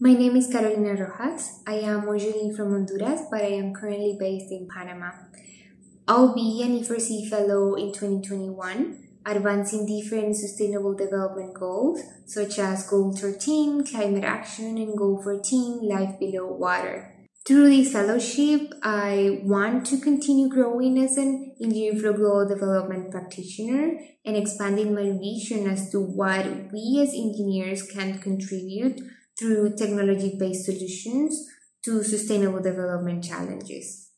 My name is Carolina Rojas. I am originally from Honduras, but I am currently based in Panama. I'll be an E4C Fellow in 2021, advancing different Sustainable Development Goals, such as Goal 13, Climate Action, and Goal 14, Life Below Water. Through this fellowship, I want to continue growing as an engineering for global development practitioner and expanding my vision as to what we as engineers can contribute through technology-based solutions to sustainable development challenges.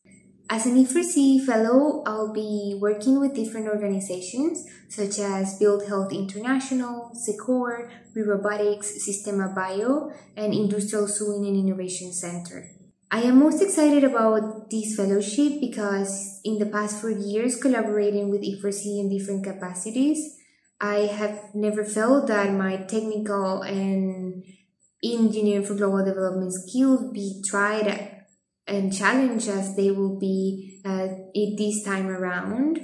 As an E4C Fellow, I'll be working with different organizations such as Build Health International, Secor, We Robotics, Sistema Bio, and Industrial Sewing and Innovation Center. I am most excited about this fellowship because in the past 4 years collaborating with E4C in different capacities, I have never felt that my technical and engineering for global development skills be tried and challenged as they will be this time around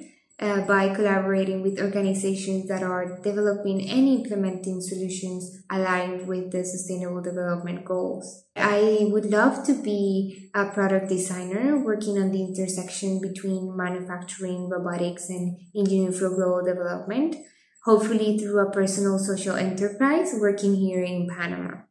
by collaborating with organizations that are developing and implementing solutions aligned with the Sustainable Development Goals. I would love to be a product designer working on the intersection between manufacturing, robotics, and engineering for global development, hopefully through a personal social enterprise working here in Panama.